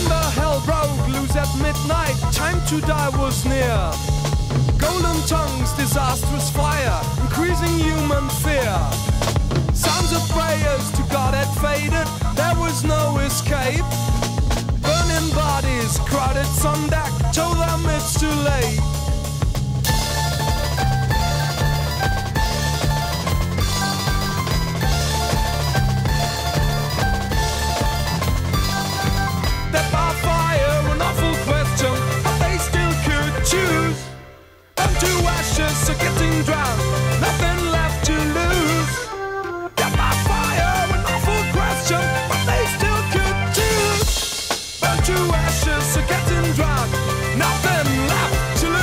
When the hell broke loose at midnight, time to die was near. Golden tongues, disastrous fire, increasing human fear. Sounds of prayers to God had faded, there was no escape. Burning bodies, crowded on deck, told them it's too late. Ashes are getting drowned, nothing left to lose. Death by fire, an awful question, but they still could choose. Burnt to ashes are getting drowned, nothing left to lose.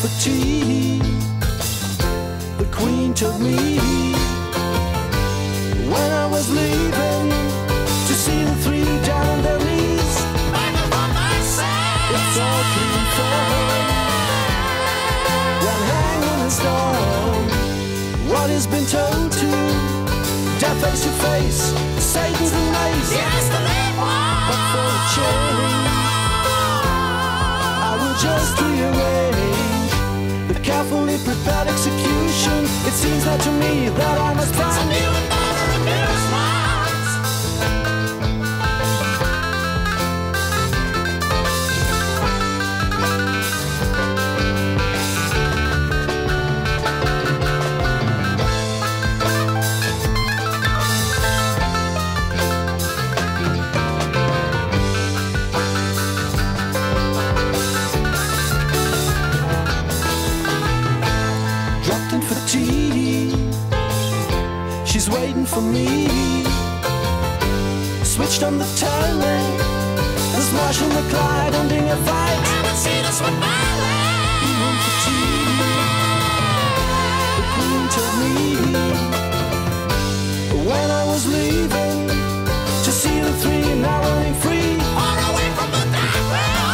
for tea. The Queen took me when I was leaving to see the three Dandelys. Back up on my side, it's all too fun when hanging in storm. What has been told to death face to face, Satan's the mace. Yes, the late one. But for a change, I will just rearrange the carefully prepared execution. It seems that to me that I must find a new and better amusement. She's waiting for me. Switched on the telly, there's Marsh and the Clyde ending a fight. Haven't seen us with my life. You want the tea? The Queen told me when I was leaving to see the three now running free. Far away from the dark world.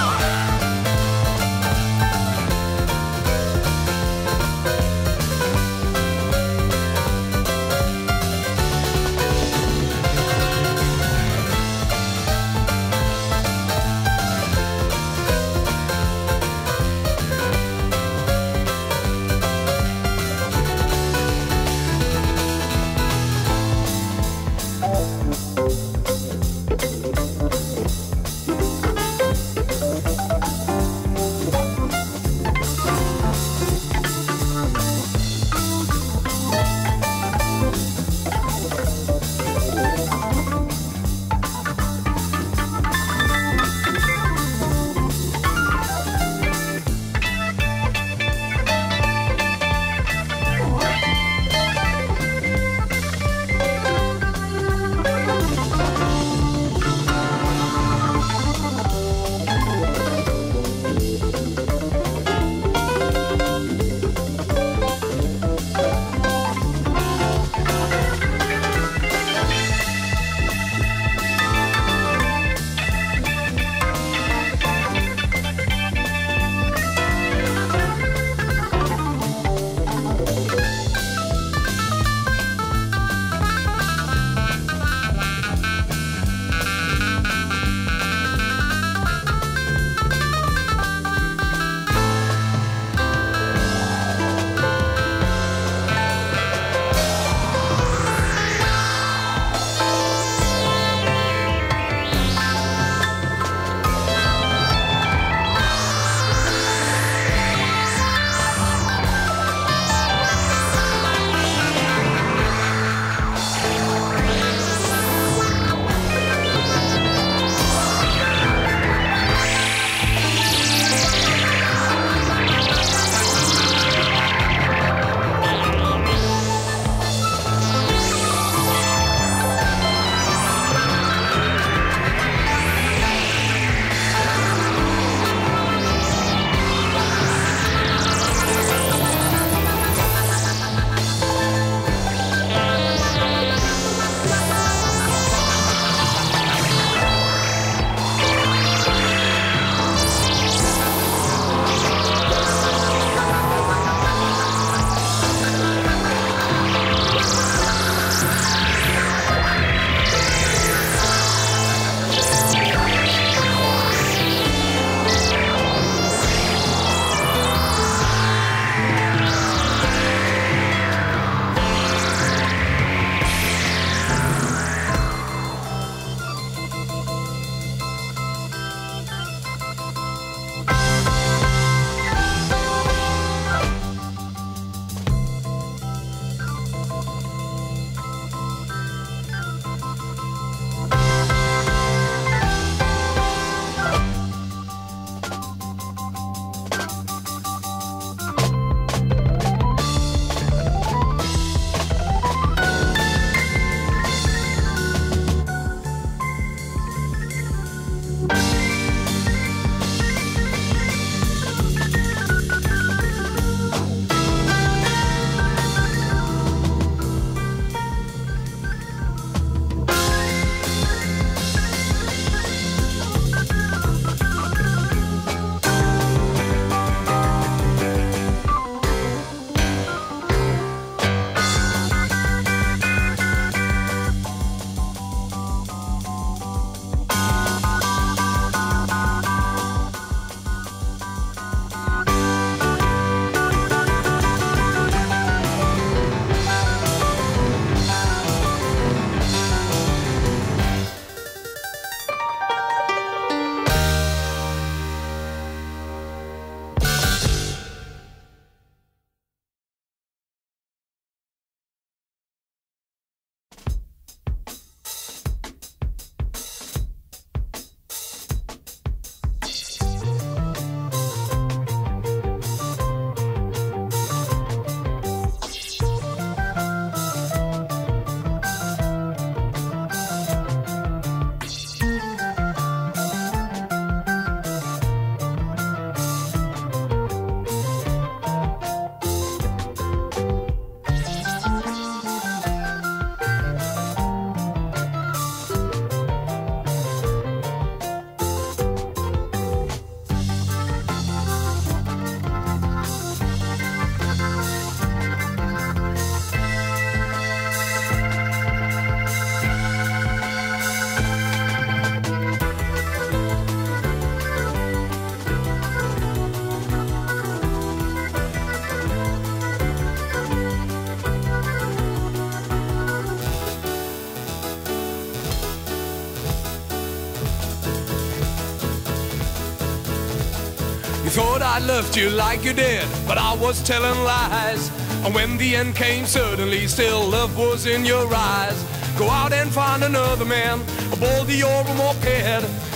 You thought I loved you like you did, but I was telling lies. And when the end came, suddenly still love was in your eyes. Go out and find another man, a baldy or a moped.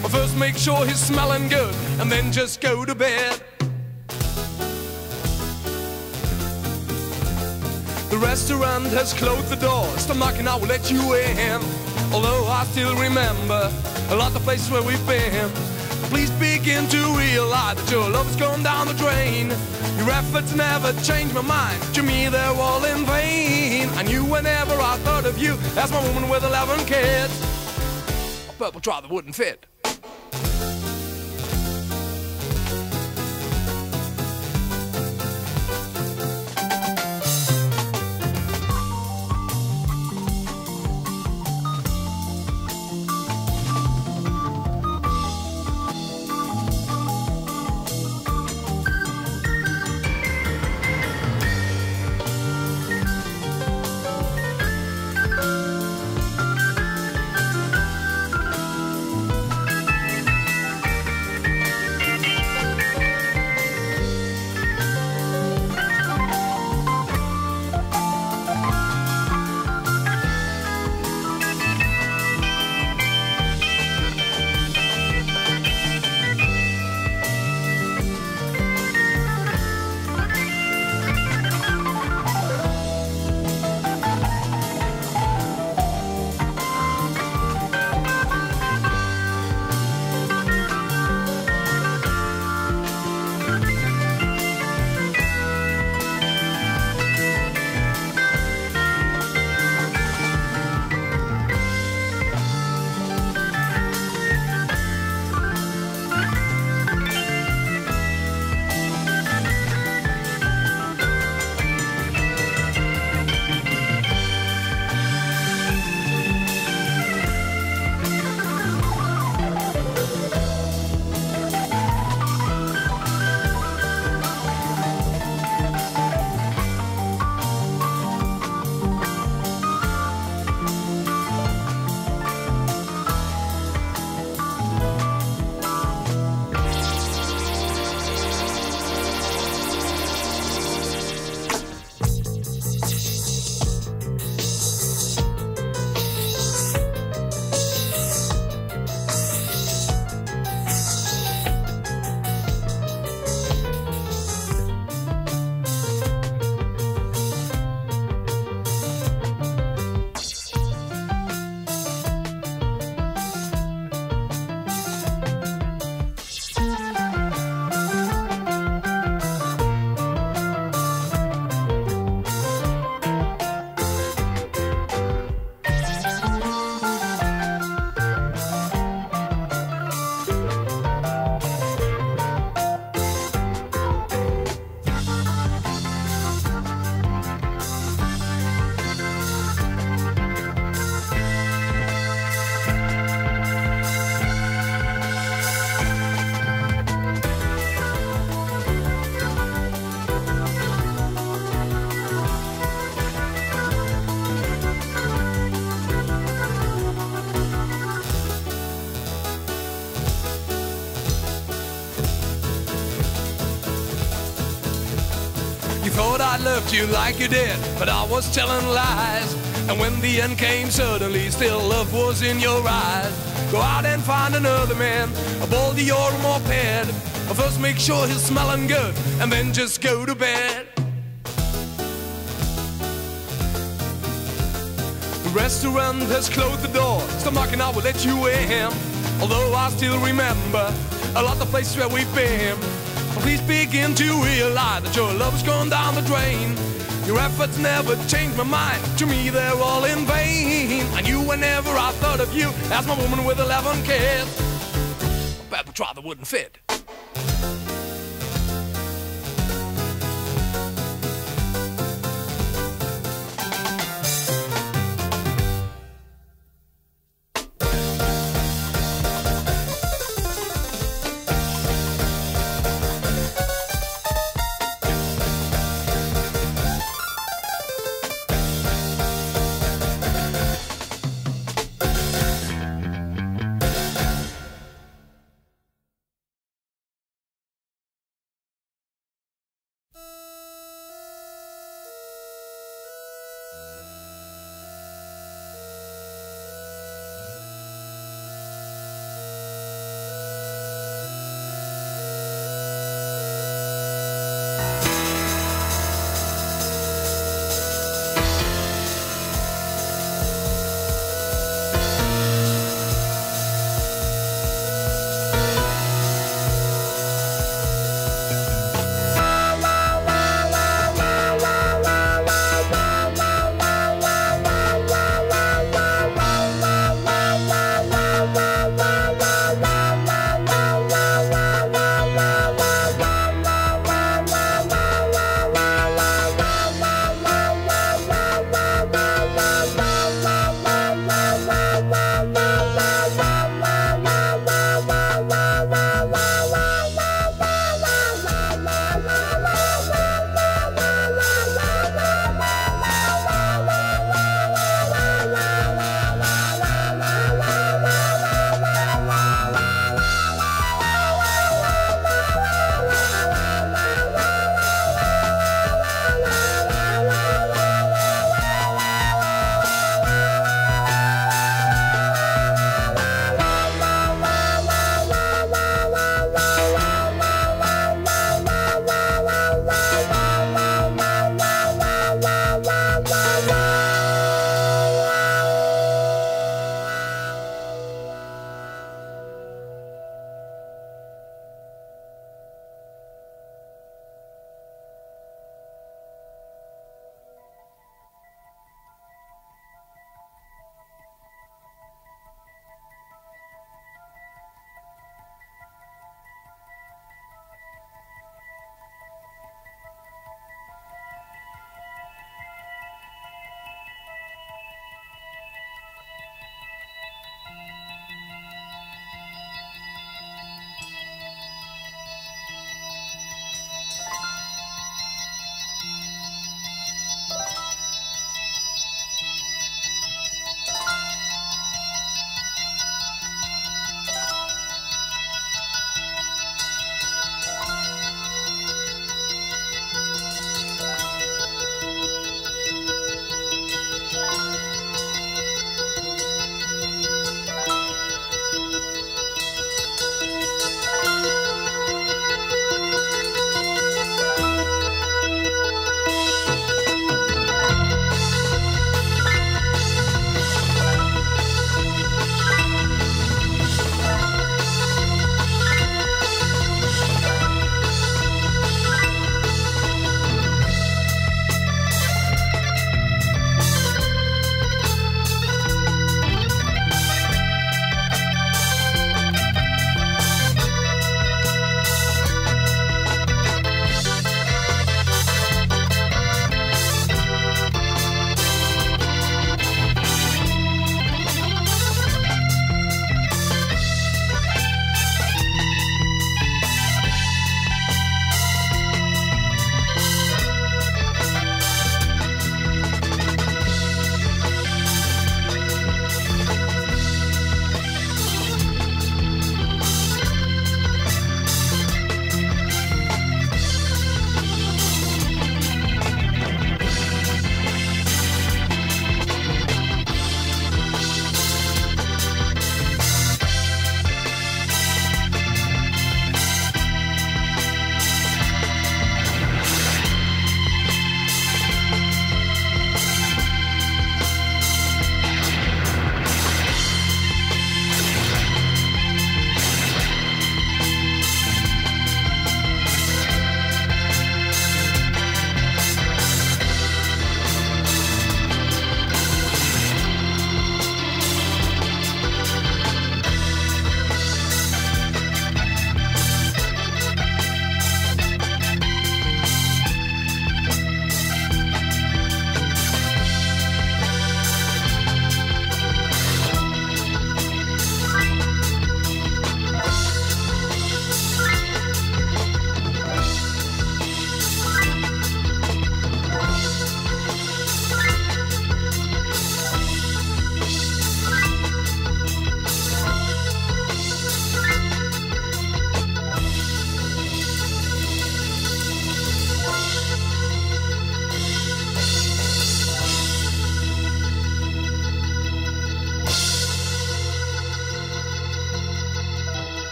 But first make sure he's smelling good, and then just go to bed. The restaurant has closed the doors, stomach, and I will let you in. Although I still remember a lot of places where we've been. Please begin to realize that your love has gone down the drain. Your efforts never changed my mind, to me they're all in vain. I knew whenever I thought of you as my woman with 11 kids. A purple trouser wouldn't fit. Thought I loved you like you did, but I was telling lies. And when the end came, suddenly still love was in your eyes. Go out and find another man, a baldy or a moped. First make sure he's smelling good, and then just go to bed. The restaurant has closed the door, stomach, and I will let you in. Although I still remember a lot of places where we've been. Please begin to realize that your love has gone down the drain. Your efforts never changed my mind, to me they're all in vain. I knew whenever I thought of you as my woman with 11 kids. A purple trouser wouldn't fit.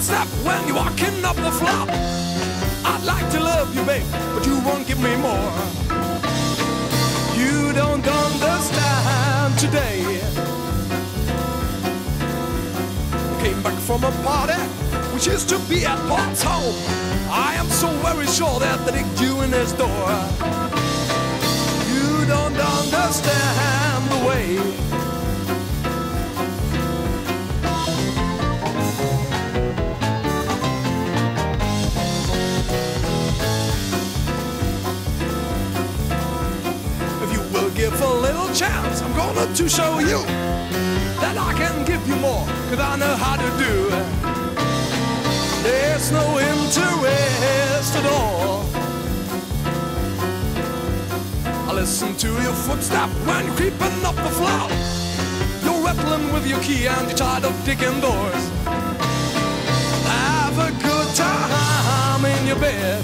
step when you're walking up the flop. I'd like to love you, babe, but you won't give me more. You don't understand today. Came back from a party, which is to be at Pop's home. I am so very sure that they dig you in his door. You don't understand the way. Give a little chance, I'm gonna to show you that I can give you more, cause I know how to do it. There's no interest at all. I listen to your footstep when you're creeping up the floor. You're rattling with your key and you're tired of digging doors. Have a good time in your bed.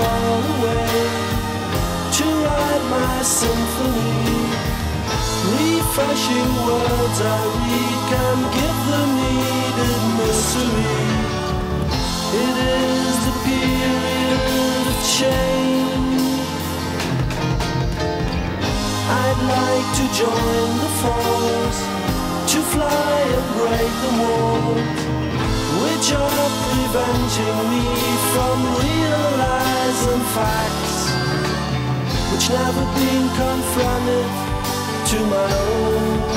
Far away to write my symphony. Refreshing words I read can give the needed mystery. It is the period of change. I'd like to join the force, to fly and break the wall, which are preventing me from realizing facts which never been confronted to my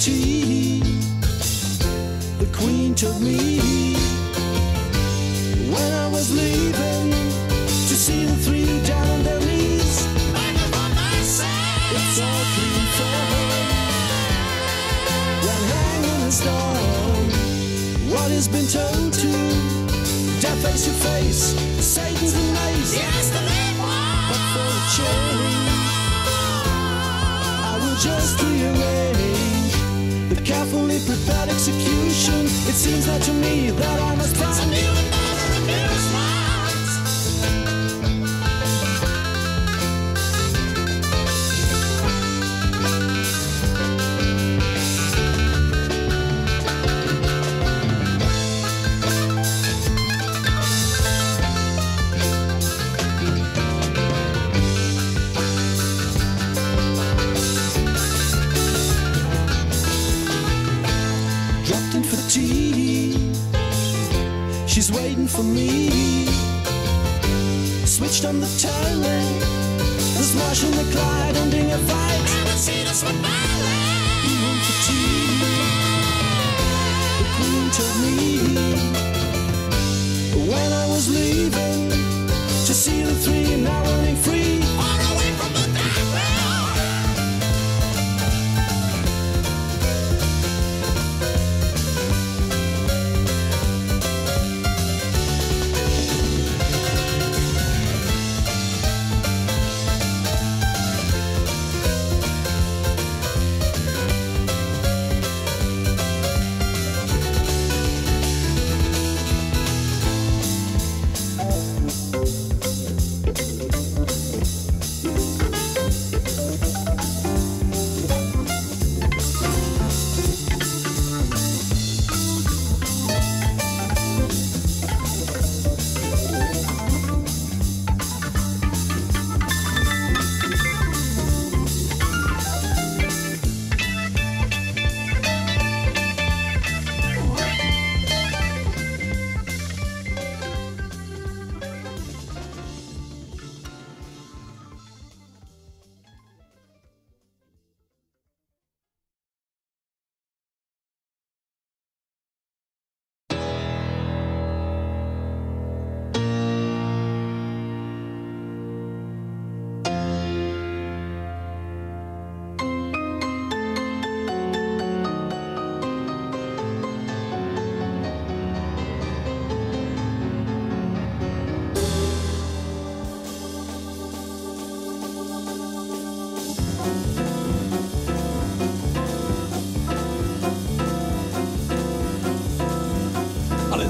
tea. The queen took me when I was leaving to see the three chandeliers. I just want myself. It's all clean for her. When hanging in storm, what has been told to death face to face. Satan's the mace. Yes, the late one. But for a change, I will just rearrange the carefully prepared execution. It seems that to me that I must pass a new and better and new smiles. she's waiting for me. Switched on the toilet, and smashing the Clyde, ending a fight. I haven't seen us with my life. Even for tea, the Queen told me when I was leaving to see the three, and now running free.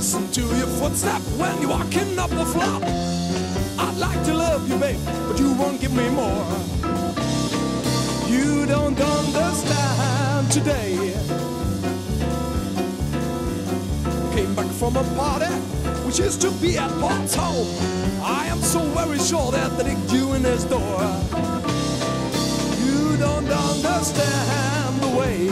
Listen to your footstep when you're walking up the flop. I'd like to love you, babe, but you won't give me more. You don't understand today. Came back from a party, which is to be at Pop's home. I am so very sure that the Dick Jew in his door. You don't understand the way.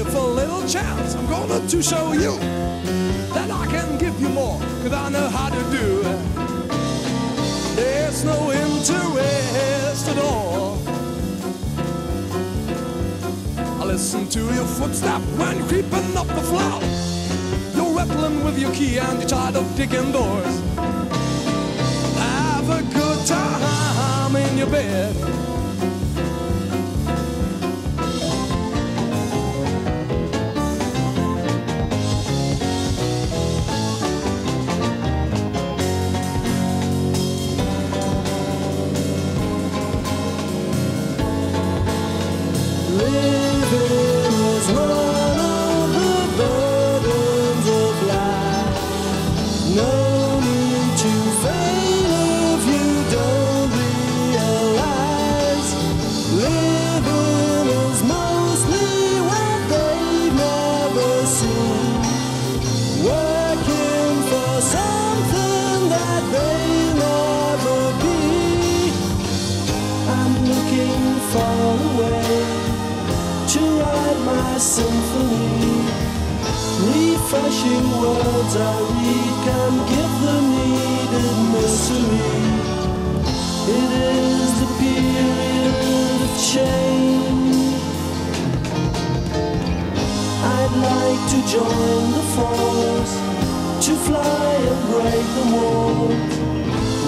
Give a little chance, I'm gonna to show you that I can give you more, cause I know how to do it. There's no interest at all. I listen to your footstep when you're creeping up the floor. You're rattling with your key and you're tired of digging doors. Have a good time in your bed. Symphony, refreshing words I read can give the needed mystery. It is the period of change. I'd like to join the force, to fly and break the walls,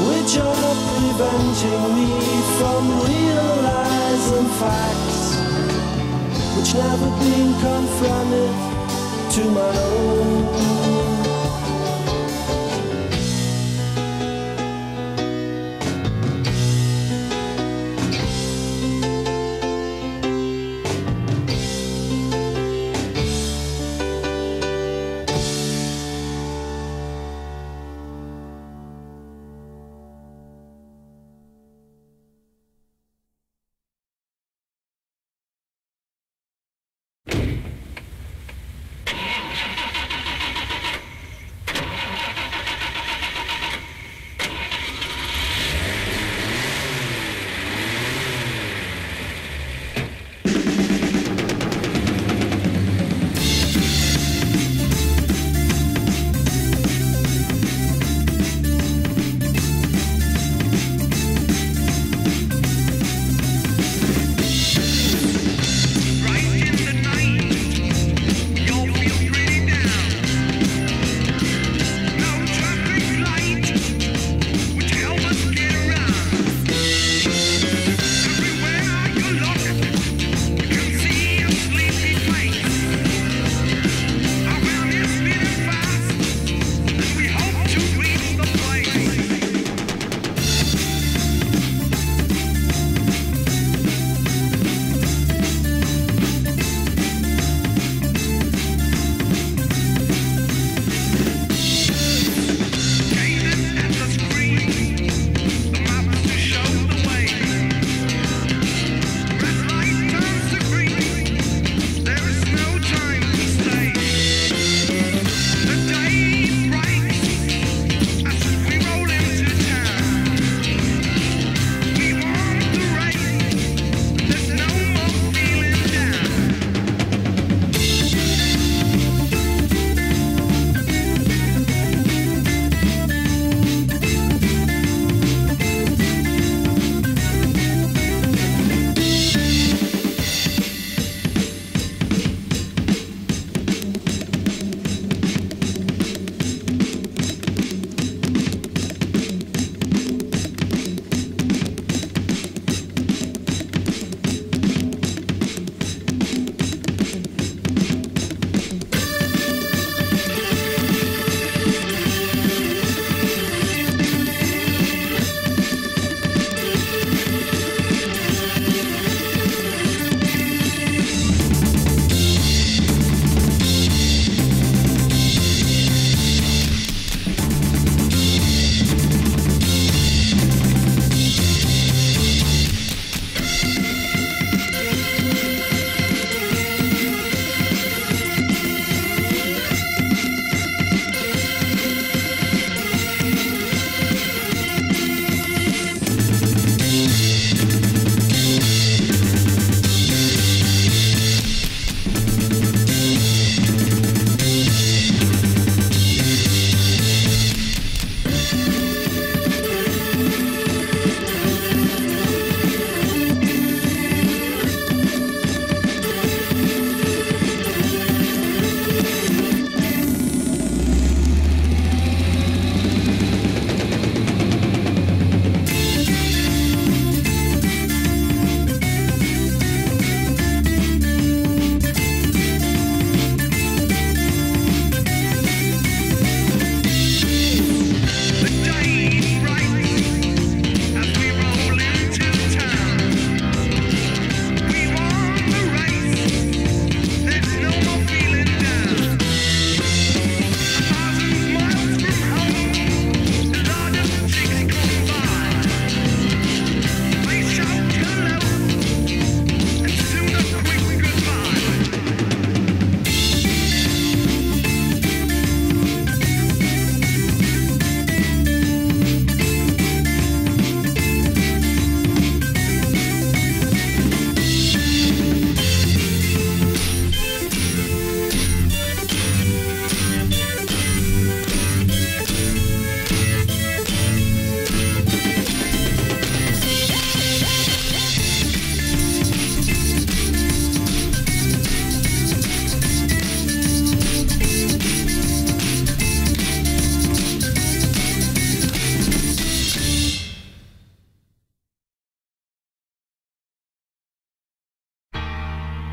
which are preventing me from realizing facts which never been confronted to my own.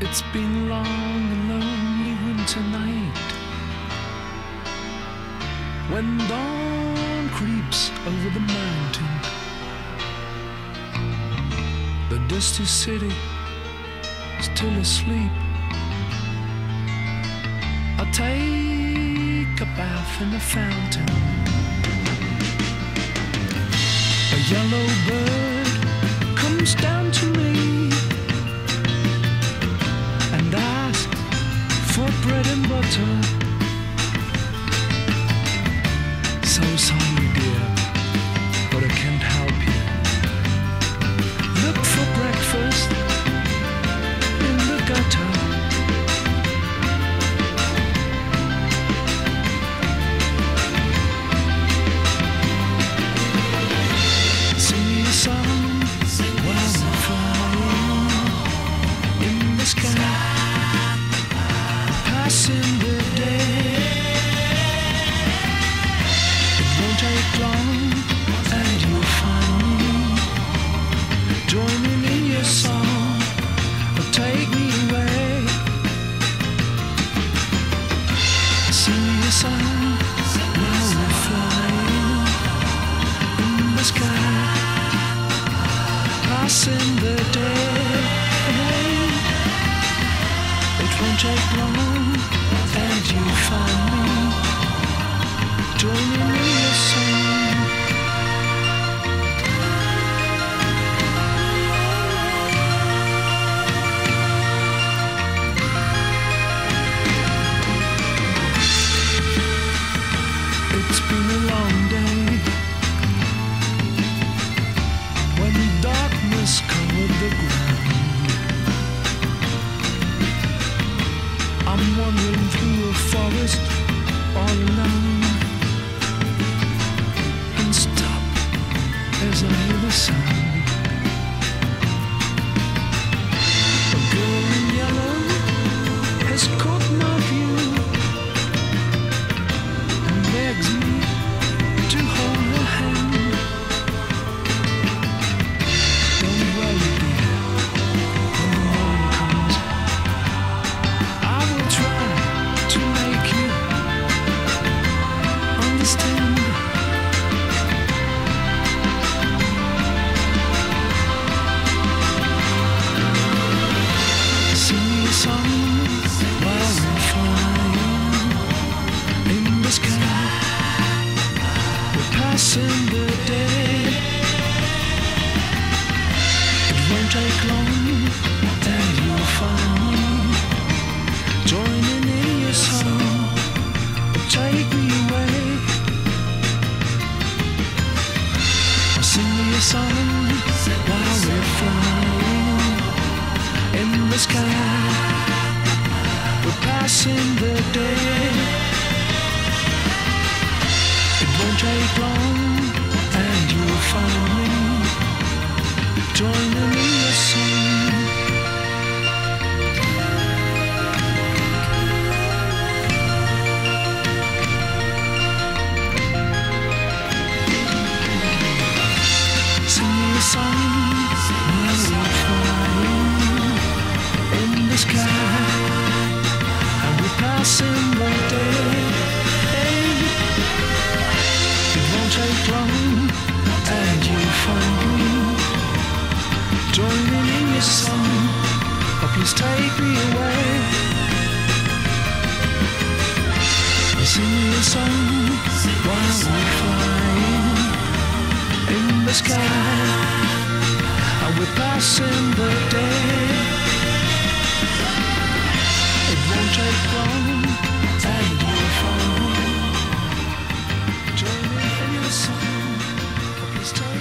It's been long and lonely winter night. When dawn creeps over the mountain, the dusty city still asleep. I take a bath in the fountain. A yellow bird comes down to me and asks for bread and butter. So sorry, dear, but I can't help you. Look for breakfast in the gutter. Sing me a song while I'm flying in the sky, passing the day. Take long and you'll find me joining in your song. Take me away. Sing me a song while we're flying in the sky, passing the day. It won't take long and you'll find me joining in. I'm wandering through a forest all alone, and stop as I hear the sound. A girl in yellow has caught my view and begs me to hold her hand. Don't worry, dear, when the morning comes, understand. Sing me a song while we're flying in the sky. We're passing the day. It won't take long and you'll find me joining in your song. Take me away. Sing me a song while we're flying in the sky. We're passing the day. It won't take long and you'll find me joining in the song. Sing me a song while we're flying in the sky, and we're passing the day. It won't take long and you'll find me joining in your song. Oh, please take me away. Sing me a song while we're flying in the sky. We're passing the day. It won't take long and you'll find me joining in your song. Please take